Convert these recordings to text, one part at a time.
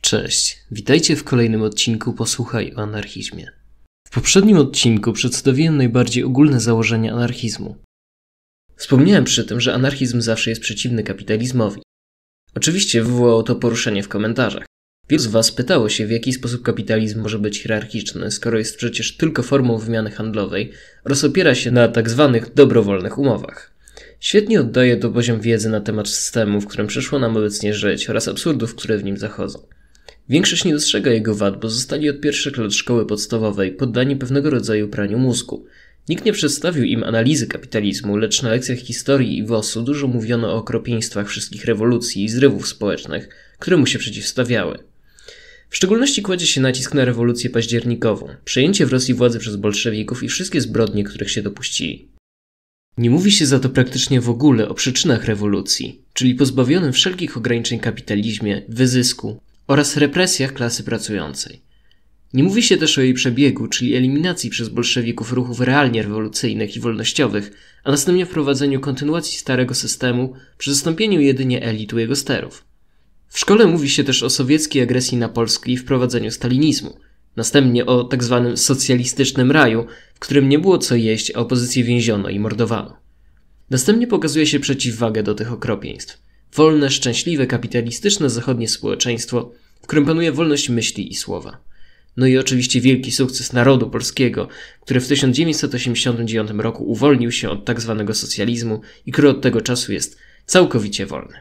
Cześć, witajcie w kolejnym odcinku Posłuchaj o anarchizmie. W poprzednim odcinku przedstawiłem najbardziej ogólne założenia anarchizmu. Wspomniałem przy tym, że anarchizm zawsze jest przeciwny kapitalizmowi. Oczywiście wywołało to poruszenie w komentarzach. Wielu z Was pytało się, w jaki sposób kapitalizm może być hierarchiczny, skoro jest przecież tylko formą wymiany handlowej oraz opiera się na tzw. dobrowolnych umowach. Świetnie oddaje to poziom wiedzy na temat systemu, w którym przyszło nam obecnie żyć oraz absurdów, które w nim zachodzą. Większość nie dostrzega jego wad, bo zostali od pierwszych lat szkoły podstawowej poddani pewnego rodzaju praniu mózgu. Nikt nie przedstawił im analizy kapitalizmu, lecz na lekcjach historii i WOS-u dużo mówiono o okropieństwach wszystkich rewolucji i zrywów społecznych, które mu się przeciwstawiały. W szczególności kładzie się nacisk na rewolucję październikową, przejęcie w Rosji władzy przez bolszewików i wszystkie zbrodnie, których się dopuścili. Nie mówi się za to praktycznie w ogóle o przyczynach rewolucji, czyli pozbawionym wszelkich ograniczeń kapitalizmie, wyzysku oraz represjach klasy pracującej. Nie mówi się też o jej przebiegu, czyli eliminacji przez bolszewików ruchów realnie rewolucyjnych i wolnościowych, a następnie wprowadzeniu kontynuacji starego systemu przy zastąpieniu jedynie elit u jego sterów. W szkole mówi się też o sowieckiej agresji na Polskę i wprowadzeniu stalinizmu, następnie o tzw. socjalistycznym raju, w którym nie było co jeść, a opozycję więziono i mordowano. Następnie pokazuje się przeciwwagę do tych okropieństw. Wolne, szczęśliwe, kapitalistyczne zachodnie społeczeństwo, w którym panuje wolność myśli i słowa. No i oczywiście wielki sukces narodu polskiego, który w 1989 roku uwolnił się od tzw. socjalizmu i który od tego czasu jest całkowicie wolny.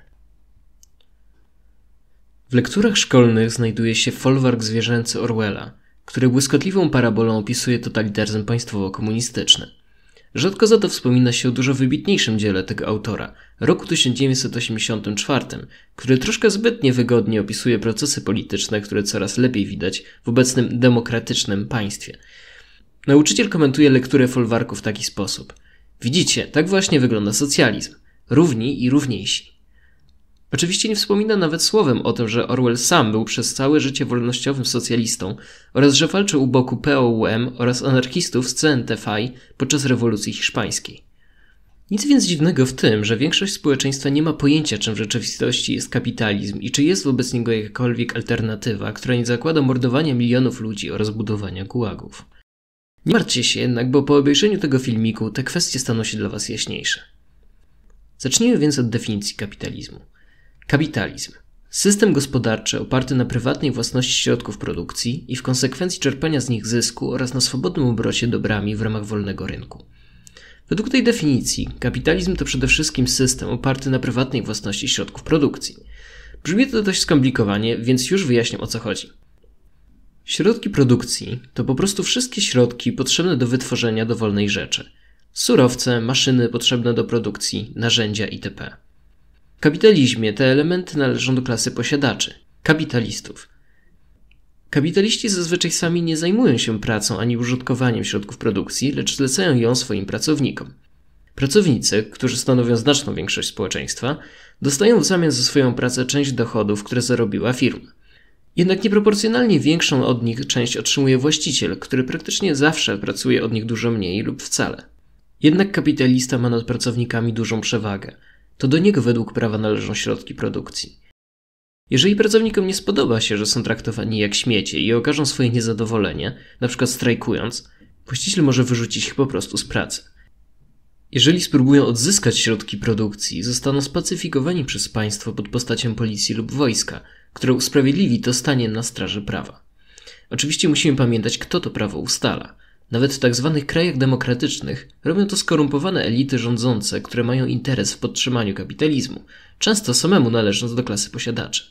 W lekturach szkolnych znajduje się folwark zwierzęcy Orwella, który błyskotliwą parabolą opisuje totalitaryzm państwowo-komunistyczny. Rzadko za to wspomina się o dużo wybitniejszym dziele tego autora, roku 1984, który troszkę zbyt niewygodnie opisuje procesy polityczne, które coraz lepiej widać w obecnym demokratycznym państwie. Nauczyciel komentuje lekturę folwarku w taki sposób. Widzicie, tak właśnie wygląda socjalizm. Równi i równiejsi. Oczywiście nie wspomina nawet słowem o tym, że Orwell sam był przez całe życie wolnościowym socjalistą oraz że walczył u boku POUM oraz anarchistów z CNT-FAI podczas rewolucji hiszpańskiej. Nic więc dziwnego w tym, że większość społeczeństwa nie ma pojęcia, czym w rzeczywistości jest kapitalizm i czy jest wobec niego jakakolwiek alternatywa, która nie zakłada mordowania milionów ludzi oraz budowania gułagów. Nie martwcie się jednak, bo po obejrzeniu tego filmiku te kwestie staną się dla Was jaśniejsze. Zacznijmy więc od definicji kapitalizmu. Kapitalizm. System gospodarczy oparty na prywatnej własności środków produkcji i w konsekwencji czerpania z nich zysku oraz na swobodnym obrocie dobrami w ramach wolnego rynku. Według tej definicji kapitalizm to przede wszystkim system oparty na prywatnej własności środków produkcji. Brzmi to dość skomplikowanie, więc już wyjaśniam, o co chodzi. Środki produkcji to po prostu wszystkie środki potrzebne do wytworzenia dowolnej rzeczy. Surowce, maszyny potrzebne do produkcji, narzędzia itp. W kapitalizmie te elementy należą do klasy posiadaczy – kapitalistów. Kapitaliści zazwyczaj sami nie zajmują się pracą ani użytkowaniem środków produkcji, lecz zlecają ją swoim pracownikom. Pracownicy, którzy stanowią znaczną większość społeczeństwa, dostają w zamian za swoją pracę część dochodów, które zarobiła firma. Jednak nieproporcjonalnie większą od nich część otrzymuje właściciel, który praktycznie zawsze pracuje od nich dużo mniej lub wcale. Jednak kapitalista ma nad pracownikami dużą przewagę. To do niego według prawa należą środki produkcji. Jeżeli pracownikom nie spodoba się, że są traktowani jak śmiecie i okażą swoje niezadowolenie, np. strajkując, właściciel może wyrzucić ich po prostu z pracy. Jeżeli spróbują odzyskać środki produkcji, zostaną spacyfikowani przez państwo pod postacią policji lub wojska, które usprawiedliwi to stanie na straży prawa. Oczywiście musimy pamiętać, kto to prawo ustala. Nawet w tzw. krajach demokratycznych robią to skorumpowane elity rządzące, które mają interes w podtrzymaniu kapitalizmu, często samemu należąc do klasy posiadaczy.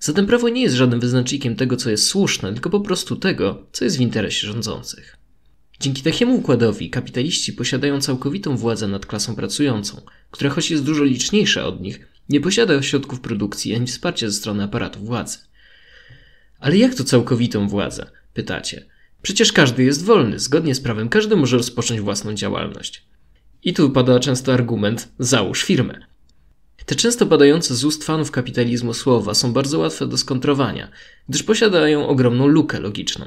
Zatem prawo nie jest żadnym wyznacznikiem tego, co jest słuszne, tylko po prostu tego, co jest w interesie rządzących. Dzięki takiemu układowi kapitaliści posiadają całkowitą władzę nad klasą pracującą, która choć jest dużo liczniejsza od nich, nie posiada środków produkcji ani wsparcia ze strony aparatu władzy. Ale jak to całkowitą władzę? Pytacie. Przecież każdy jest wolny, zgodnie z prawem każdy może rozpocząć własną działalność. I tu pada często argument, załóż firmę. Te często padające z ust fanów kapitalizmu słowa są bardzo łatwe do skontrowania, gdyż posiadają ogromną lukę logiczną.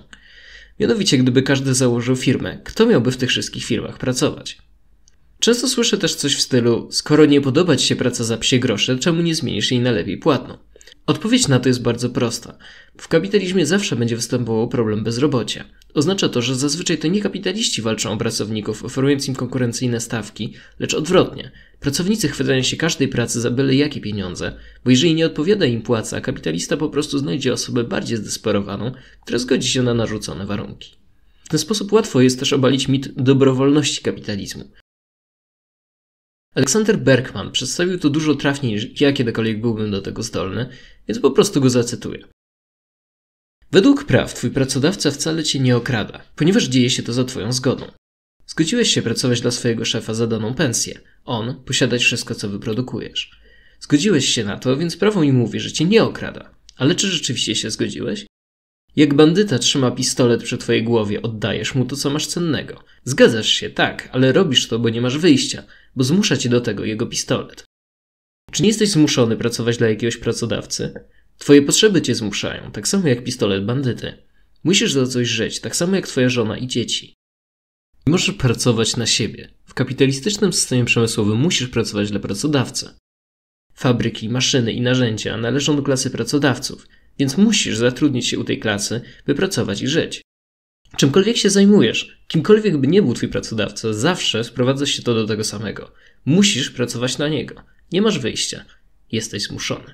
Mianowicie, gdyby każdy założył firmę, kto miałby w tych wszystkich firmach pracować? Często słyszę też coś w stylu, skoro nie podoba Ci się praca za psie grosze, czemu nie zmienisz jej na lepiej płatną? Odpowiedź na to jest bardzo prosta. W kapitalizmie zawsze będzie występował problem bezrobocia. Oznacza to, że zazwyczaj to nie kapitaliści walczą o pracowników, oferując im konkurencyjne stawki, lecz odwrotnie. Pracownicy chwytają się każdej pracy za byle jakie pieniądze, bo jeżeli nie odpowiada im płaca, kapitalista po prostu znajdzie osobę bardziej zdesperowaną, która zgodzi się na narzucone warunki. W ten sposób łatwo jest też obalić mit dobrowolności kapitalizmu. Aleksander Berkman przedstawił to dużo trafniej niż ja kiedykolwiek byłbym do tego zdolny, więc po prostu go zacytuję. Według praw twój pracodawca wcale cię nie okrada, ponieważ dzieje się to za twoją zgodą. Zgodziłeś się pracować dla swojego szefa za daną pensję, on posiadać wszystko, co wyprodukujesz. Zgodziłeś się na to, więc prawo mi mówi, że cię nie okrada. Ale czy rzeczywiście się zgodziłeś? Jak bandyta trzyma pistolet przy twojej głowie, oddajesz mu to, co masz cennego. Zgadzasz się, tak, ale robisz to, bo nie masz wyjścia, bo zmusza cię do tego jego pistolet. Czy nie jesteś zmuszony pracować dla jakiegoś pracodawcy? Twoje potrzeby cię zmuszają, tak samo jak pistolet bandyty. Musisz za coś żyć, tak samo jak twoja żona i dzieci. Nie możesz pracować na siebie. W kapitalistycznym systemie przemysłowym musisz pracować dla pracodawcy. Fabryki, maszyny i narzędzia należą do klasy pracodawców, więc musisz zatrudnić się u tej klasy, by pracować i żyć. Czymkolwiek się zajmujesz, kimkolwiek by nie był twój pracodawca, zawsze sprowadza się to do tego samego. Musisz pracować na niego. Nie masz wyjścia. Jesteś zmuszony.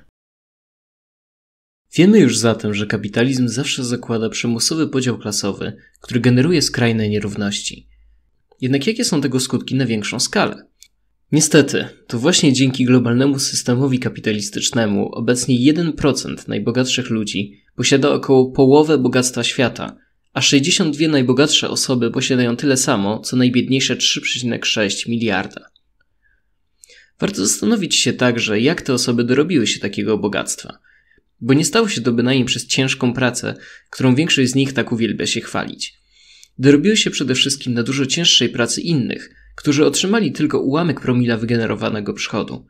Wiemy już zatem, że kapitalizm zawsze zakłada przymusowy podział klasowy, który generuje skrajne nierówności. Jednak jakie są tego skutki na większą skalę? Niestety, to właśnie dzięki globalnemu systemowi kapitalistycznemu obecnie 1% najbogatszych ludzi posiada około połowę bogactwa świata, a 62 najbogatsze osoby posiadają tyle samo, co najbiedniejsze 3,6 miliarda. Warto zastanowić się także, jak te osoby dorobiły się takiego bogactwa. Bo nie stało się to bynajmniej przez ciężką pracę, którą większość z nich tak uwielbia się chwalić. Dorobiły się przede wszystkim na dużo cięższej pracy innych, którzy otrzymali tylko ułamek promila wygenerowanego przychodu.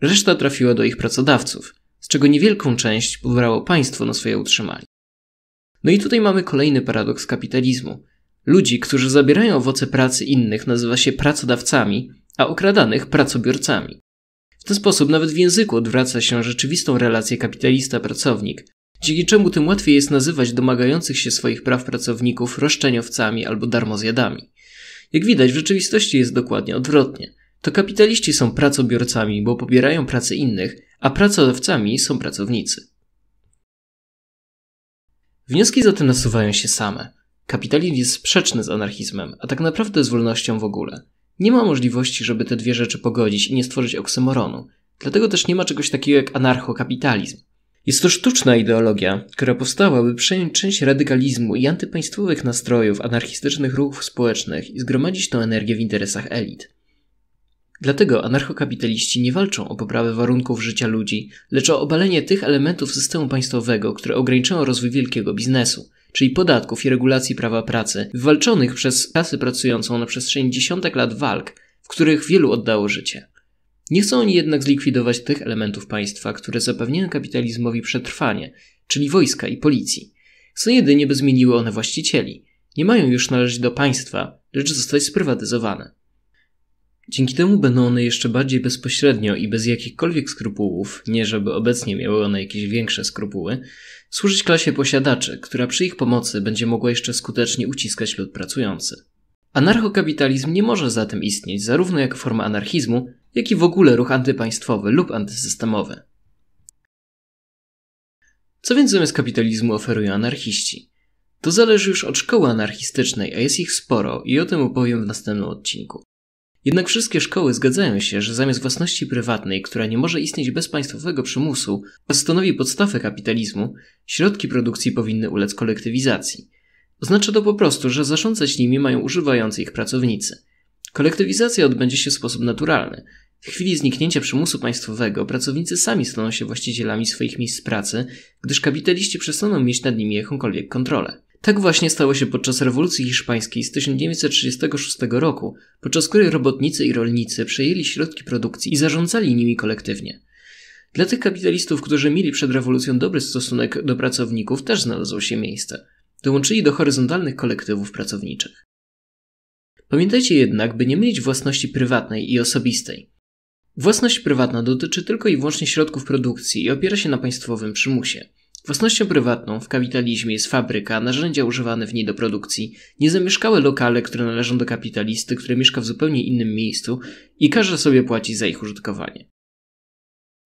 Reszta trafiła do ich pracodawców, z czego niewielką część pobrało państwo na swoje utrzymanie. No i tutaj mamy kolejny paradoks kapitalizmu. Ludzi, którzy zabierają owoce pracy innych, nazywa się pracodawcami, a okradanych pracobiorcami. W ten sposób nawet w języku odwraca się rzeczywistą relację kapitalista-pracownik, dzięki czemu tym łatwiej jest nazywać domagających się swoich praw pracowników roszczeniowcami albo darmozjadami. Jak widać, w rzeczywistości jest dokładnie odwrotnie. To kapitaliści są pracobiorcami, bo pobierają pracę innych, a pracodawcami są pracownicy. Wnioski zatem nasuwają się same. Kapitalizm jest sprzeczny z anarchizmem, a tak naprawdę z wolnością w ogóle. Nie ma możliwości, żeby te dwie rzeczy pogodzić i nie stworzyć oksymoronu. Dlatego też nie ma czegoś takiego jak anarchokapitalizm. Jest to sztuczna ideologia, która powstała, by przejąć część radykalizmu i antypaństwowych nastrojów anarchistycznych ruchów społecznych i zgromadzić tą energię w interesach elit. Dlatego anarchokapitaliści nie walczą o poprawę warunków życia ludzi, lecz o obalenie tych elementów systemu państwowego, które ograniczają rozwój wielkiego biznesu, czyli podatków i regulacji prawa pracy, wywalczonych przez klasę pracującą na przestrzeni dziesiątek lat walk, w których wielu oddało życie. Nie chcą oni jednak zlikwidować tych elementów państwa, które zapewniają kapitalizmowi przetrwanie, czyli wojska i policji. Chcą jedynie, by zmieniły one właścicieli. Nie mają już należeć do państwa, lecz zostać sprywatyzowane. Dzięki temu będą one jeszcze bardziej bezpośrednio i bez jakichkolwiek skrupułów, nie żeby obecnie miały one jakieś większe skrupuły, służyć klasie posiadaczy, która przy ich pomocy będzie mogła jeszcze skutecznie uciskać lud pracujący. Anarchokapitalizm nie może zatem istnieć zarówno jako forma anarchizmu, jak i w ogóle ruch antypaństwowy lub antysystemowy. Co więc zamiast kapitalizmu oferują anarchiści? To zależy już od szkoły anarchistycznej, a jest ich sporo i o tym opowiem w następnym odcinku. Jednak wszystkie szkoły zgadzają się, że zamiast własności prywatnej, która nie może istnieć bez państwowego przymusu, a stanowi podstawę kapitalizmu, środki produkcji powinny ulec kolektywizacji. Oznacza to po prostu, że zarządzać nimi mają używający ich pracownicy. Kolektywizacja odbędzie się w sposób naturalny. W chwili zniknięcia przymusu państwowego pracownicy sami staną się właścicielami swoich miejsc pracy, gdyż kapitaliści przestaną mieć nad nimi jakąkolwiek kontrolę. Tak właśnie stało się podczas rewolucji hiszpańskiej z 1936 roku, podczas której robotnicy i rolnicy przejęli środki produkcji i zarządzali nimi kolektywnie. Dla tych kapitalistów, którzy mieli przed rewolucją dobry stosunek do pracowników, też znalazło się miejsce. Dołączyli do horyzontalnych kolektywów pracowniczych. Pamiętajcie jednak, by nie mylić własności prywatnej i osobistej. Własność prywatna dotyczy tylko i wyłącznie środków produkcji i opiera się na państwowym przymusie. Własnością prywatną w kapitalizmie jest fabryka, narzędzia używane w niej do produkcji, niezamieszkałe lokale, które należą do kapitalisty, który mieszka w zupełnie innym miejscu i każe sobie płacić za ich użytkowanie.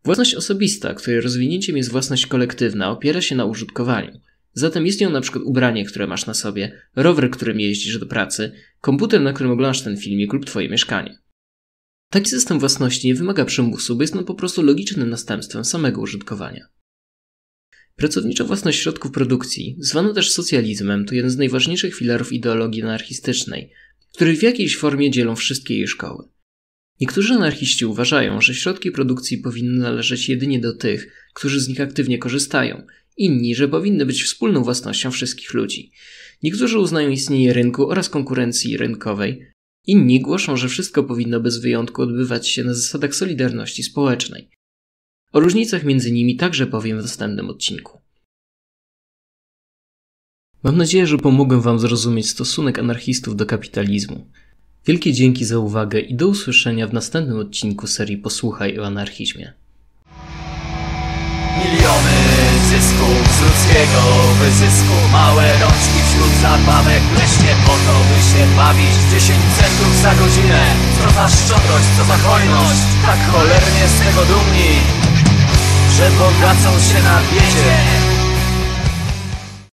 Własność osobista, której rozwinięciem jest własność kolektywna, opiera się na użytkowaniu. Zatem jest nią na przykład ubranie, które masz na sobie, rower, którym jeździsz do pracy, komputer, na którym oglądasz ten filmik lub twoje mieszkanie. Taki system własności nie wymaga przymusu, bo jest on po prostu logicznym następstwem samego użytkowania. Pracownicza własność środków produkcji, zwaną też socjalizmem, to jeden z najważniejszych filarów ideologii anarchistycznej, który w jakiejś formie dzielą wszystkie jej szkoły. Niektórzy anarchiści uważają, że środki produkcji powinny należeć jedynie do tych, którzy z nich aktywnie korzystają, inni, że powinny być wspólną własnością wszystkich ludzi. Niektórzy uznają istnienie rynku oraz konkurencji rynkowej, inni głoszą, że wszystko powinno bez wyjątku odbywać się na zasadach solidarności społecznej. O różnicach między nimi także powiem w następnym odcinku. Mam nadzieję, że pomogłem wam zrozumieć stosunek anarchistów do kapitalizmu. Wielkie dzięki za uwagę i do usłyszenia w następnym odcinku serii Posłuchaj o anarchizmie. Miliony zysków z ludzkiego wyzysku, małe rączki wśród zabawek, leśnie po to, by się bawić. 10 centów za godzinę, co za szczodrość, co za hojność, tak cholernie z tego dumni, że bogacą się na biedzie.